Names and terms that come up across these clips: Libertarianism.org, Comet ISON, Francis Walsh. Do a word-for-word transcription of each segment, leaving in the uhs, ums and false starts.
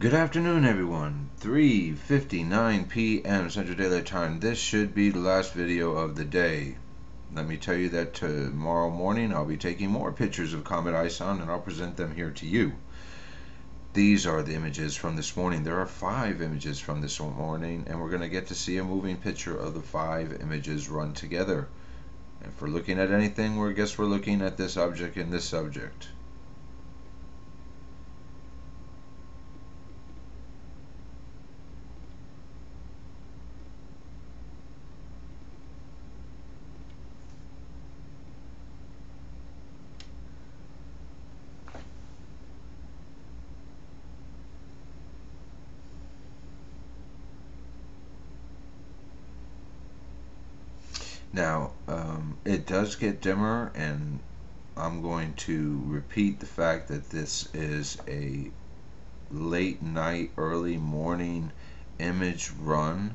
Good afternoon, everyone. three fifty-nine p m Central Daylight Time. This should be the last video of the day. Let me tell you that tomorrow morning I'll be taking more pictures of Comet ISON and I'll present them here to you. These are the images from this morning. There are five images from this morning, and we're going to get to see a moving picture of the five images run together. And if we're looking at anything, we guess we're looking at this object and this subject. Now, um, it does get dimmer, and I'm going to repeat the fact that this is a late night, early morning image run.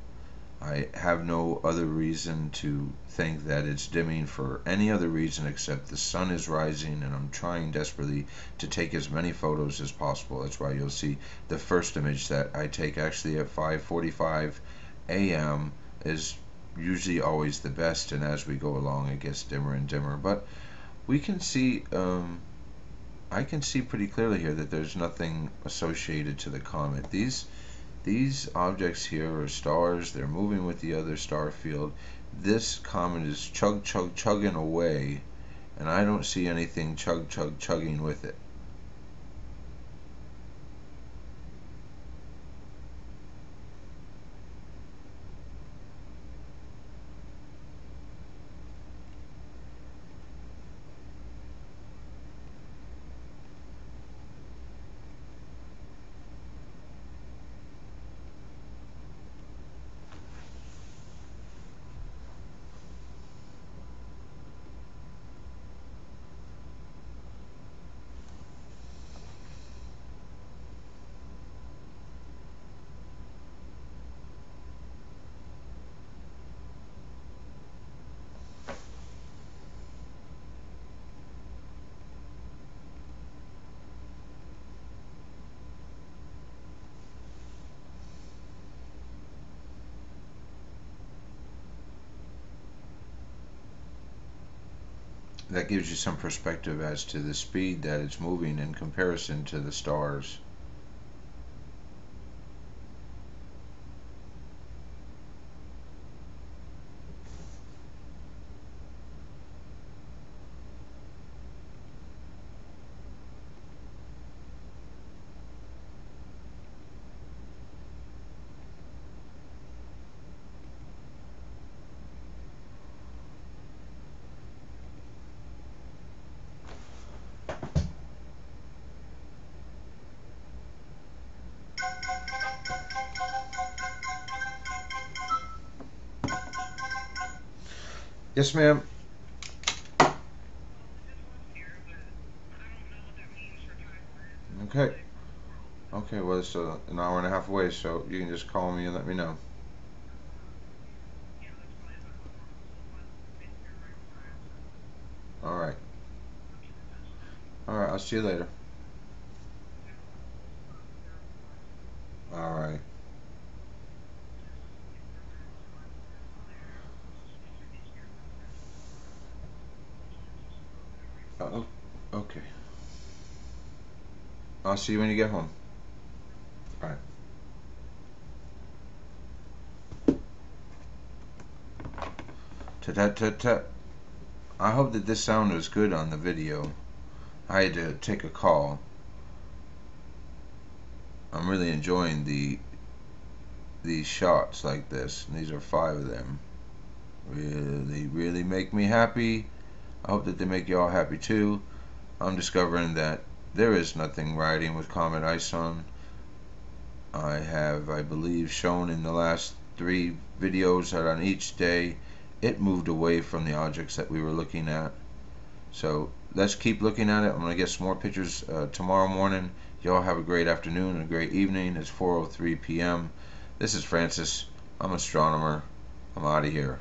I have no other reason to think that it's dimming for any other reason except the sun is rising, and I'm trying desperately to take as many photos as possible. That's why you'll see the first image that I take actually at five forty-five a m is usually always the best, and as we go along it gets dimmer and dimmer, but we can see um, I can see pretty clearly here that there's nothing associated to the comet. These these objects here are stars. They're moving with the other star field. This comet is chug chug chugging away, and I don't see anything chug chug chugging with it. That gives you some perspective as to the speed that it's moving in comparison to the stars. Yes, ma'am. Okay. Okay, well, it's uh, an hour and a half away, so you can just call me and let me know. All right. All right, I'll see you later. All right. Oh, okay. I'll see you when you get home. All right. Ta-ta-ta-ta. I hope that this sound was good on the video. I had to take a call. I'm really enjoying the these shots like this. And these are five of them. Really, really make me happy. I hope that they make you all happy too. I'm discovering that there is nothing riding with Comet ISON. I have, I believe, shown in the last three videos that on each day it moved away from the objects that we were looking at. So let's keep looking at it. I'm going to get some more pictures uh, tomorrow morning. You all have a great afternoon and a great evening. It's four oh three p m This is Francis. I'm an astronomer. I'm out of here.